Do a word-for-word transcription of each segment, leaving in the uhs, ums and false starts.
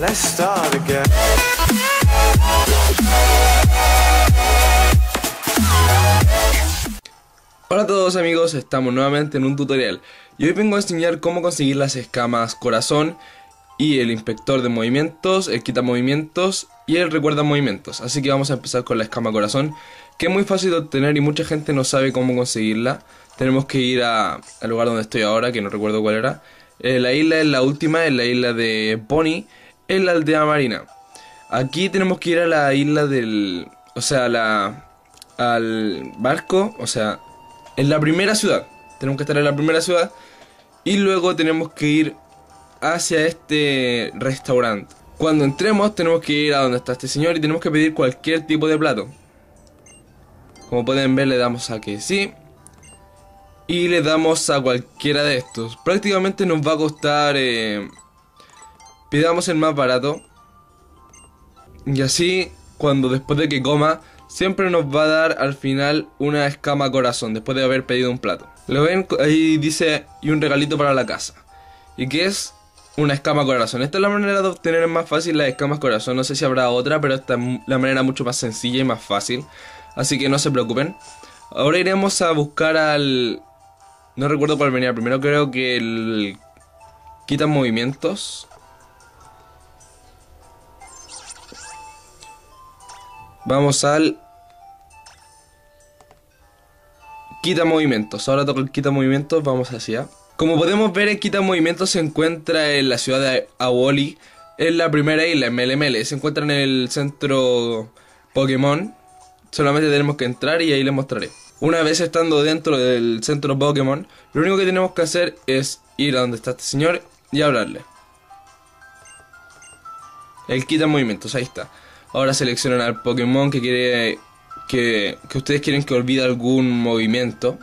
Let's start again. Hola a todos amigos, estamos nuevamente en un tutorial y hoy vengo a enseñar cómo conseguir las escamas corazón y el inspector de movimientos, el quita movimientos y el recuerda movimientos. Así que vamos a empezar con la escama corazón, que es muy fácil de obtener y mucha gente no sabe cómo conseguirla. Tenemos que ir a, al lugar donde estoy ahora, que no recuerdo cuál era. Eh, la isla es la última, es la isla de Bonnie, en la aldea marina. Aquí tenemos que ir a la isla del... O sea, la... Al barco, o sea... En la primera ciudad. Tenemos que estar en la primera ciudad. Y luego tenemos que ir hacia este restaurante. Cuando entremos tenemos que ir a donde está este señor y tenemos que pedir cualquier tipo de plato. Como pueden ver, le damos a que sí. Y le damos a cualquiera de estos. Prácticamente nos va a costar... Eh, Pidamos el más barato. Y así, cuando después de que coma, siempre nos va a dar al final una escama corazón, después de haber pedido un plato. Lo ven, ahí dice, y un regalito para la casa. ¿Y qué es? Una escama corazón. Esta es la manera de obtener más fácil las escamas corazón. No sé si habrá otra, pero esta es la manera mucho más sencilla y más fácil. Así que no se preocupen. Ahora iremos a buscar al... No recuerdo cuál venía primero, creo que el... Quita movimientos. Vamos al quita movimientos. Ahora toca el quita movimientos. Vamos hacia. Como podemos ver, el quita movimientos se encuentra en la ciudad de Awoli, en la primera isla, en Mele Mele. Se encuentra en el centro Pokémon. Solamente tenemos que entrar y ahí les mostraré. Una vez estando dentro del centro Pokémon, lo único que tenemos que hacer es ir a donde está este señor y hablarle. El quita movimientos, ahí está. Ahora seleccionan al Pokémon que quiere que, que ustedes quieren que olvide algún movimiento.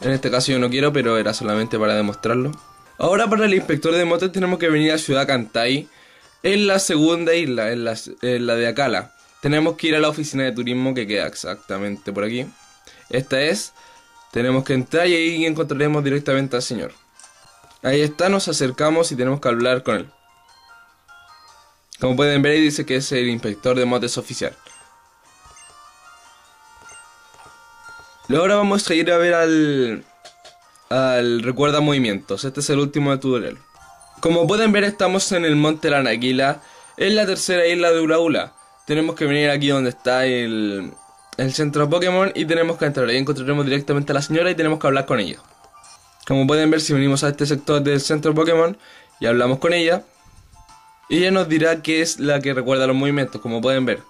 En este caso yo no quiero, pero era solamente para demostrarlo. Ahora para el inspector de motes tenemos que venir a Ciudad Kantai, en la segunda isla, en la, en la de Akala. Tenemos que ir a la oficina de turismo que queda exactamente por aquí. Esta es. Tenemos que entrar y ahí encontraremos directamente al señor. Ahí está, nos acercamos y tenemos que hablar con él. Como pueden ver, dice que es el inspector de motes oficial. Luego ahora vamos a ir a ver al... Al recuerda movimientos. Este es el último tutorial. Como pueden ver, estamos en el Monte Lanaquila, en la tercera isla de Ula Ula. Tenemos que venir aquí donde está el... El centro Pokémon y tenemos que entrar. Ahí encontraremos directamente a la señora y tenemos que hablar con ella. Como pueden ver, si venimos a este sector del centro Pokémon y hablamos con ella, ella nos dirá que es la que recuerda los movimientos, como pueden ver.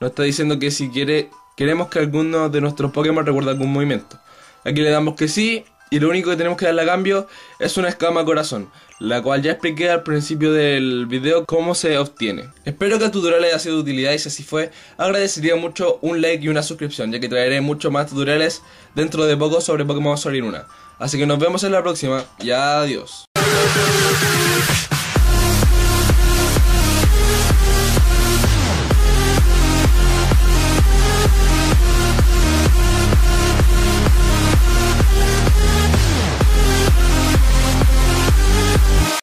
Nos está diciendo que si quiere queremos que alguno de nuestros Pokémon recuerde algún movimiento. Aquí le damos que sí, y lo único que tenemos que darle a cambio es una escama corazón, la cual ya expliqué al principio del video cómo se obtiene. Espero que el tutorial haya sido de utilidad y si así fue, agradecería mucho un like y una suscripción, ya que traeré muchos más tutoriales dentro de poco sobre Pokémon Sol y Luna. Así que nos vemos en la próxima y adiós.